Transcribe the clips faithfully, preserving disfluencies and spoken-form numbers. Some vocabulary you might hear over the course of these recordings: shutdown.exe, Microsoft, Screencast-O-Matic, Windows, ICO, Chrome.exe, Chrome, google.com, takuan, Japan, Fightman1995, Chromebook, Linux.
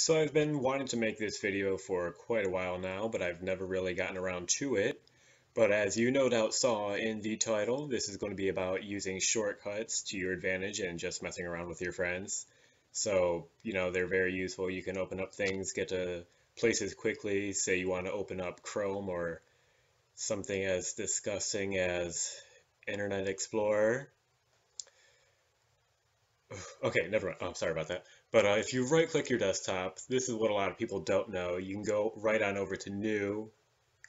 So I've been wanting to make this video for quite a while now, but I've never really gotten around to it. But as you no doubt saw in the title, this is going to be about using shortcuts to your advantage and just messing around with your friends. So, you know, they're very useful. You can open up things, get to places quickly. Say you want to open up Chrome or something as disgusting as Internet Explorer. Okay, never mind. Oh, sorry about that. But uh, if you right-click your desktop, this is what a lot of people don't know. You can go right on over to New,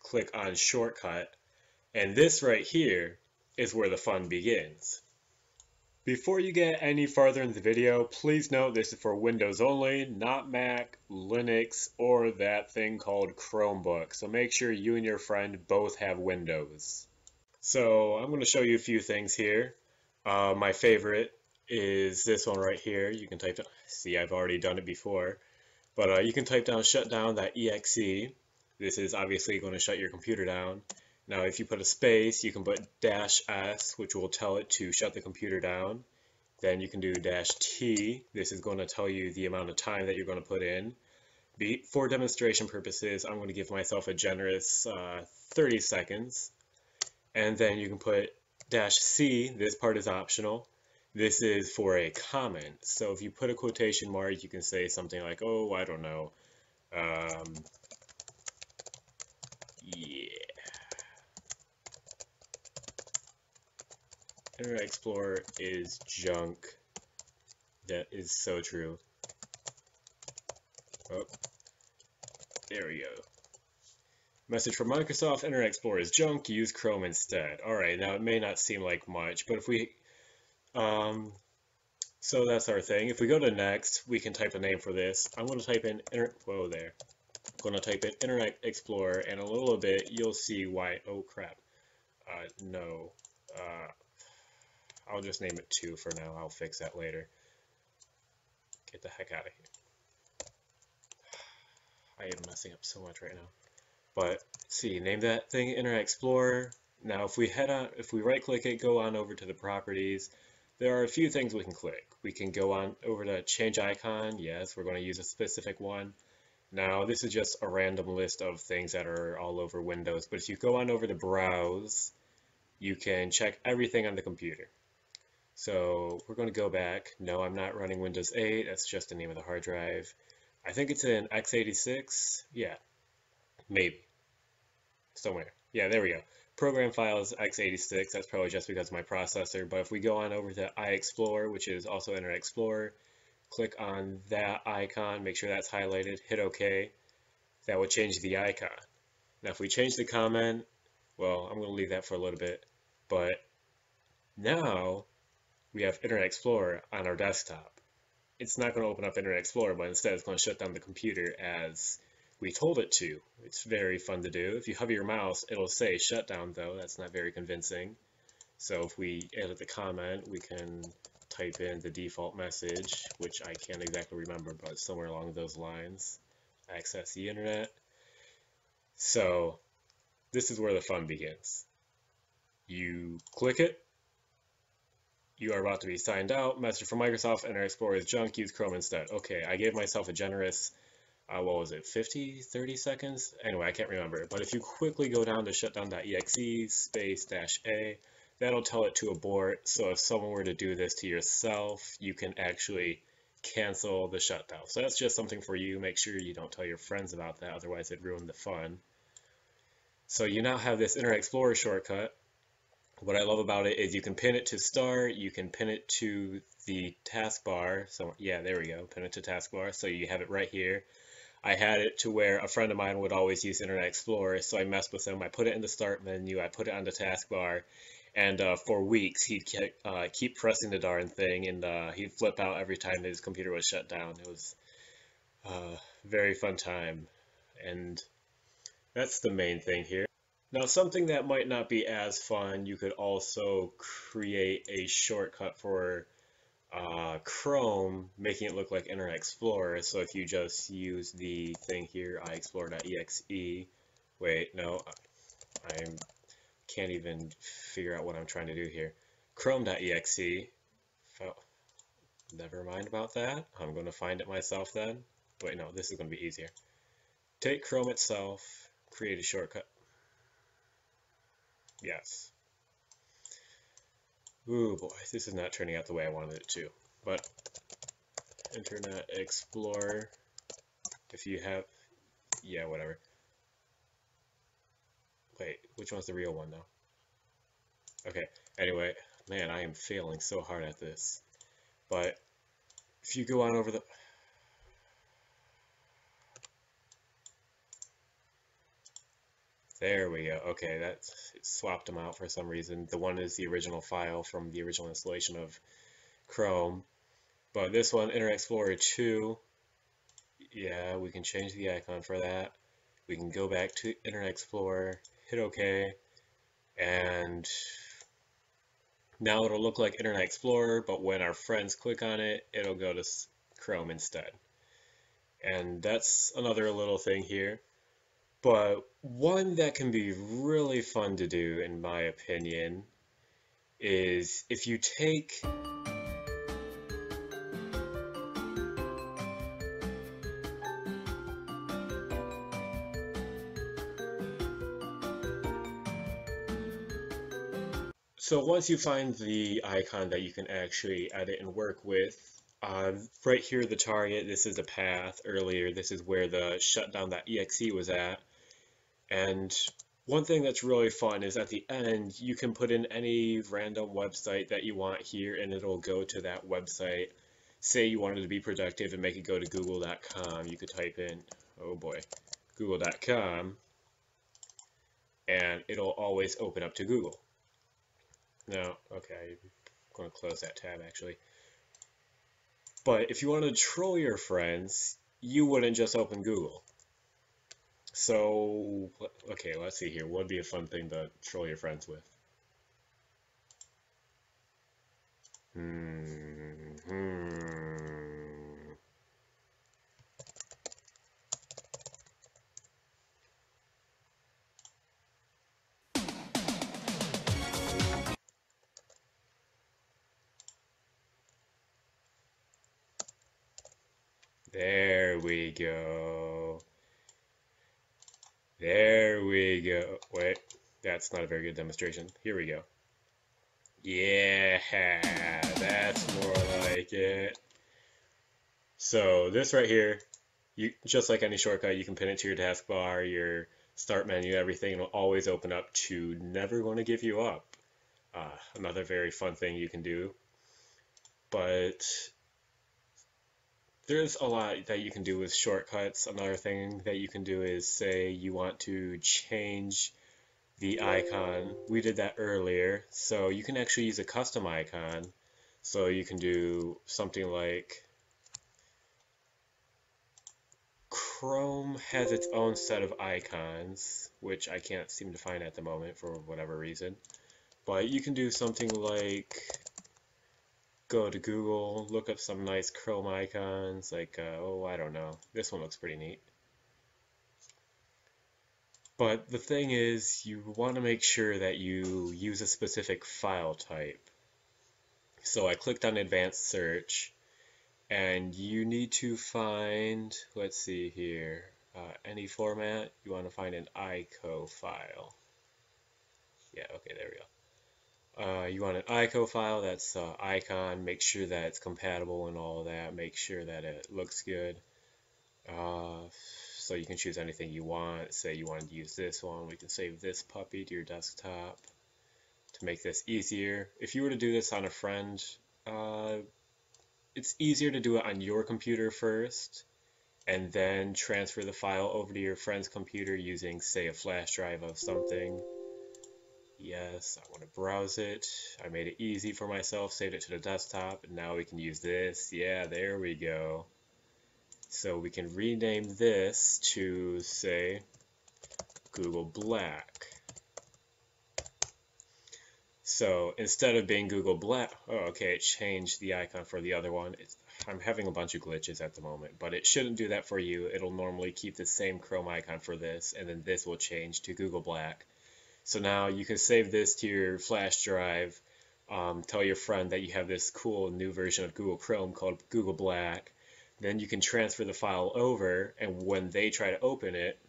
click on Shortcut, and this right here is where the fun begins. Before you get any farther in the video, please note this is for Windows only, not Mac, Linux, or that thing called Chromebook. So make sure you and your friend both have Windows. So I'm going to show you a few things here. Uh, my favorite is this one right here. You can type down, see I've already done it before, but uh, you can type down shutdown dot E X E. This is obviously going to shut your computer down. Now, if you put a space, you can put dash S, which will tell it to shut the computer down. Then you can do dash T. This is going to tell you the amount of time that you're going to put in. Be, for demonstration purposes, I'm going to give myself a generous uh, thirty seconds. And then you can put dash C. This part is optional. This is for a comment. So if you put a quotation mark, you can say something like, oh, I don't know. Um, yeah. Internet Explorer is junk. That is so true. Oh, there we go. Message from Microsoft, Internet Explorer is junk, use Chrome instead. All right, now it may not seem like much, but if we, um, so that's our thing. If we go to next, we can type a name for this. I'm gonna type in, inter whoa there. I'm gonna type in Internet Explorer, and a little bit, you'll see why, oh crap. Uh, no, uh, I'll just name it two for now. I'll fix that later. Get the heck out of here. I am messing up so much right now. But see, name that thing Internet Explorer. Now, if we head on, if we right-click it, go on over to the properties. There are a few things we can click. We can go on over to change icon. Yes, we're going to use a specific one. Now, this is just a random list of things that are all over Windows. But if you go on over to browse, you can check everything on the computer. So we're going to go back. No, I'm not running Windows eight. That's just the name of the hard drive. I think it's in x eighty-six. Yeah, maybe. Somewhere. Yeah, there we go. Program files x eighty-six. That's probably just because of my processor. But if we go on over to iExplorer, which is also Internet Explorer, click on that icon, make sure that's highlighted, hit OK. That will change the icon. Now, if we change the comment, well, I'm going to leave that for a little bit. But now we have Internet Explorer on our desktop. It's not going to open up Internet Explorer, but instead it's going to shut down the computer as we told it to. It's very fun to do. If you hover your mouse, it'll say shut down, though. That's not very convincing. So if we edit the comment, we can type in the default message, which I can't exactly remember, but somewhere along those lines. Access the internet. So this is where the fun begins. You click it. You are about to be signed out. Message from Microsoft, Internet Explorer is junk, use Chrome instead. Okay, I gave myself a generous, uh, what was it, fifty, thirty seconds? Anyway, I can't remember. But if you quickly go down to shutdown dot E X E, space dash A, that'll tell it to abort. So if someone were to do this to yourself, you can actually cancel the shutdown. So that's just something for you. Make sure you don't tell your friends about that, otherwise it'd ruin the fun. So you now have this Internet Explorer shortcut. What I love about it is you can pin it to start, you can pin it to the taskbar. So yeah, there we go, pin it to taskbar. So you have it right here. I had it to where a friend of mine would always use Internet Explorer, so I messed with him. I put it in the start menu, I put it on the taskbar, and uh, for weeks he'd ke uh, keep pressing the darn thing, and uh, he'd flip out every time his computer was shut down. It was a uh, very fun time, and that's the main thing here. Now, something that might not be as fun, you could also create a shortcut for uh, Chrome, making it look like Internet Explorer. So if you just use the thing here, iexplore dot E X E, wait, no, I can't even figure out what I'm trying to do here. Chrome dot E X E, oh, never mind about that. I'm going to find it myself then. but no, this is going to be easier. Take Chrome itself, create a shortcut. Yes. Ooh boy, this is not turning out the way I wanted it to, but Internet Explorer, if you have, yeah, whatever. Wait, which one's the real one now? Okay, anyway, man, I am failing so hard at this. But if you go on over the... There we go. Okay, that's, it swapped them out for some reason. The one is the original file from the original installation of Chrome. But this one, Internet Explorer two, yeah, we can change the icon for that. We can go back to Internet Explorer, hit OK, and now it'll look like Internet Explorer, but when our friends click on it, it'll go to Chrome instead. And that's another little thing here. But one that can be really fun to do, in my opinion, is if you take... So once you find the icon that you can actually edit and work with, Uh, right here, the target, this is a path. Earlier, this is where the shutdown dot E X E was at. And one thing that's really fun is at the end, you can put in any random website that you want here, and it'll go to that website. Say you wanted to be productive and make it go to google dot com. You could type in, oh boy, google dot com, and it'll always open up to Google. Now, okay, I'm going to close that tab, actually. But if you want to troll your friends, you wouldn't just open Google. So, okay, let's see here. What would be a fun thing to troll your friends with? Mm-hmm. There we go. There we go. Wait, that's not a very good demonstration. Here we go. Yeah, that's more like it. So this right here, you just like any shortcut, you can pin it to your taskbar, your start menu, everything. It'll always open up to Never Gonna Give You Up. Uh, another very fun thing you can do. But there's a lot that you can do with shortcuts. Another thing that you can do is say you want to change the icon. We did that earlier. So you can actually use a custom icon. So you can do something like Chrome has its own set of icons, which I can't seem to find at the moment for whatever reason. But you can do something like go to Google, look up some nice Chrome icons, like, uh, oh, I don't know. This one looks pretty neat. But the thing is, you want to make sure that you use a specific file type. So I clicked on Advanced Search, and you need to find, let's see here, uh, any format. You want to find an I C O file. Yeah, okay, there we go. Uh, you want an I C O file, that's uh, icon, make sure that it's compatible and all that, make sure that it looks good. Uh, so you can choose anything you want. Say you want to use this one, we can save this puppy to your desktop to make this easier. If you were to do this on a friend, uh, it's easier to do it on your computer first, and then transfer the file over to your friend's computer using, say, a flash drive of something. Yes, I want to browse it. I made it easy for myself, saved it to the desktop, and now we can use this. Yeah, there we go. So we can rename this to, say, Google Black. So instead of being Google Black, oh, okay, it changed the icon for the other one. It's, I'm having a bunch of glitches at the moment, but it shouldn't do that for you. It'll normally keep the same Chrome icon for this, and then this will change to Google Black. So now you can save this to your flash drive, um, tell your friend that you have this cool new version of Google Chrome called Google Black. Then you can transfer the file over, and when they try to open it,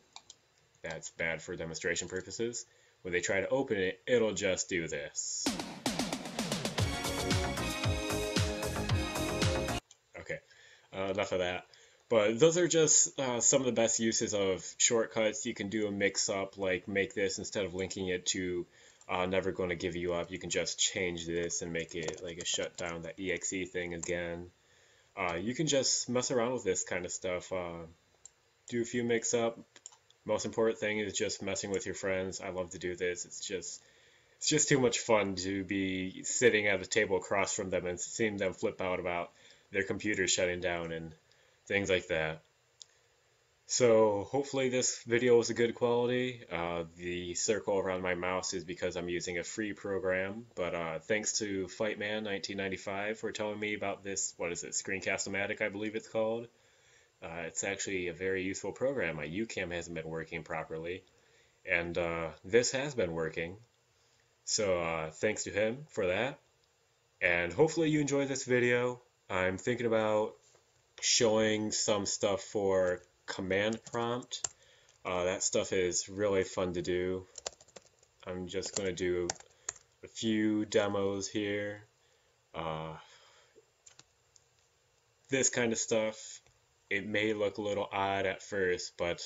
that's bad for demonstration purposes. When they try to open it, it'll just do this. Okay, uh, enough of that. But those are just uh, some of the best uses of shortcuts. You can do a mix-up, like make this instead of linking it to uh, never going to give you up. You can just change this and make it like a shutdown.exe thing again. Uh, you can just mess around with this kind of stuff. Uh, do a few mix-up. Most important thing is just messing with your friends. I love to do this. It's just it's just too much fun to be sitting at a table across from them and seeing them flip out about their computer shutting down and things like that. So hopefully this video was a good quality. Uh, the circle around my mouse is because I'm using a free program, but uh, thanks to Fightman nineteen ninety-five for telling me about this, what is it, Screencast-O-Matic, I believe it's called. Uh, it's actually a very useful program. My U cam hasn't been working properly, and uh, this has been working. So uh, thanks to him for that, and hopefully you enjoyed this video. I'm thinking about showing some stuff for command prompt. Uh, that stuff is really fun to do. I'm just going to do a few demos here. Uh, this kind of stuff, it may look a little odd at first, but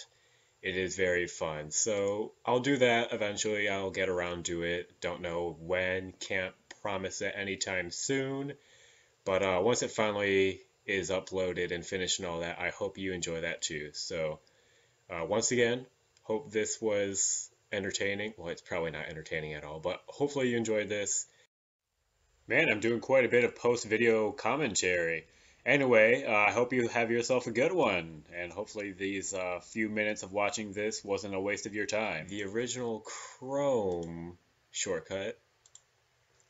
it is very fun. So I'll do that eventually. I'll get around to it. Don't know when, can't promise it anytime soon, but uh, once it finally is uploaded and finished and all that, I hope you enjoy that too. So uh, once again, hope this was entertaining. Well, it's probably not entertaining at all, but hopefully you enjoyed this. Man, I'm doing quite a bit of post-video commentary. Anyway, uh, I hope you have yourself a good one, and hopefully these uh, few minutes of watching this wasn't a waste of your time. The original Chrome shortcut,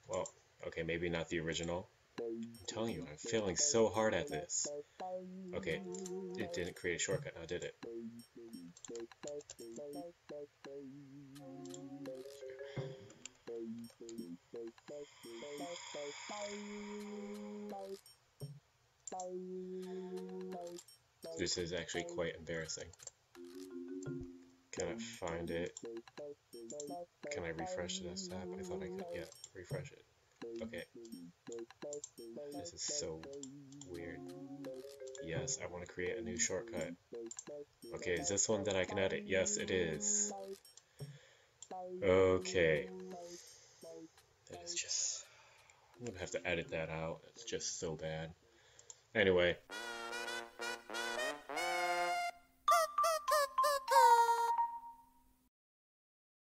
well, okay, maybe not the original. I'm telling you, I'm failing so hard at this. Okay, it didn't create a shortcut now, did it? This is actually quite embarrassing. Can I find it? Can I refresh the desktop? I thought I could, yeah, refresh it. Okay. This is so weird. Yes, I want to create a new shortcut. Okay, is this one that I can edit? Yes, it is. Okay. That is just... I'm gonna have to edit that out. It's just so bad. Anyway.